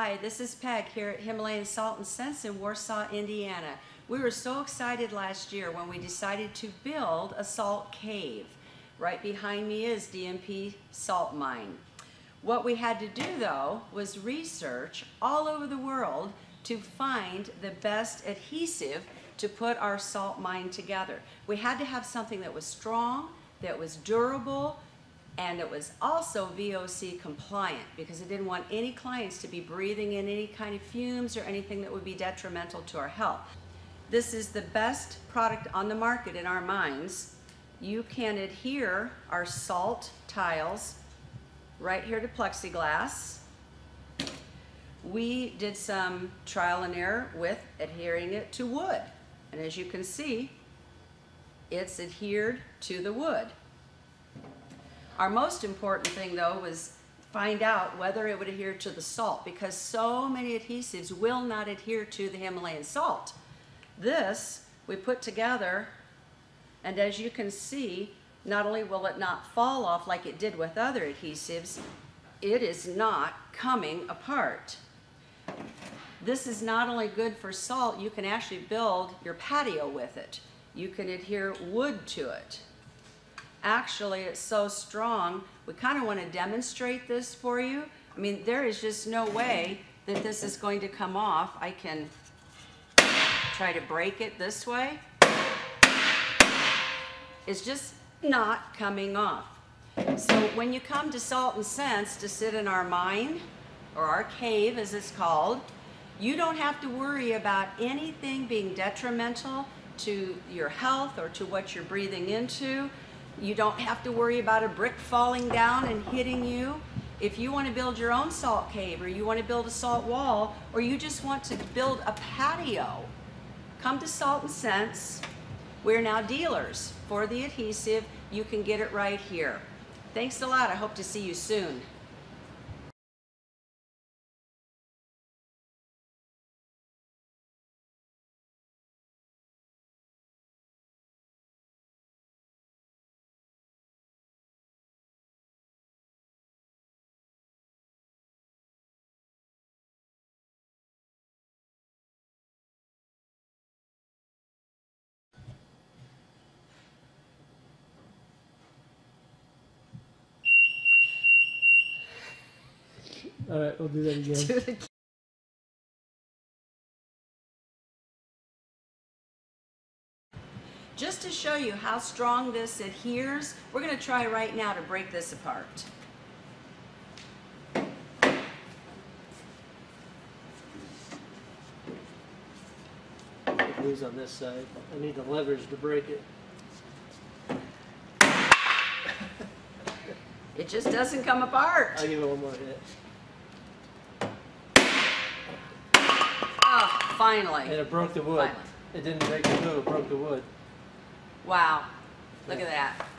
Hi, this is Peg here at Himalayan Salt and Scents in Warsaw, Indiana. We were so excited last year when we decided to build a salt cave. Right behind me is DMP Salt Mine. What we had to do though was research all over the world to find the best adhesive to put our salt mine together. We had to have something that was strong, that was durable, and it was also VOC compliant because I didn't want any clients to be breathing in any kind of fumes or anything that would be detrimental to our health. This is the best product on the market in our mines. You can adhere our salt tiles right here to plexiglass. We did some trial and error with adhering it to wood. And as you can see, it's adhered to the wood. Our most important thing though was find out whether it would adhere to the salt because so many adhesives will not adhere to the Himalayan salt. This we put together, and as you can see, not only will it not fall off like it did with other adhesives, it is not coming apart. This is not only good for salt, you can actually build your patio with it. You can adhere wood to it. Actually, it's so strong, we kind of want to demonstrate this for you. I mean, there is just no way that this is going to come off. I can try to break it this way. It's just not coming off. So when you come to Salt and Scents to sit in our mine, or our cave as it's called, you don't have to worry about anything being detrimental to your health or to what you're breathing into. You don't have to worry about a brick falling down and hitting you. If you want to build your own salt cave, or you want to build a salt wall, or you just want to build a patio, come to Salt and Scents. We're now dealers for the adhesive. You can get it right here. Thanks a lot. I hope to see you soon. All right, we'll do that again. Just to show you how strong this adheres, we're going to try right now to break this apart. It moves on this side. I need the levers to break it. It just doesn't come apart. I'll give it one more hit. Finally. And it broke the wood. Finally. It didn't break the wood, it broke the wood. Wow. Look at that.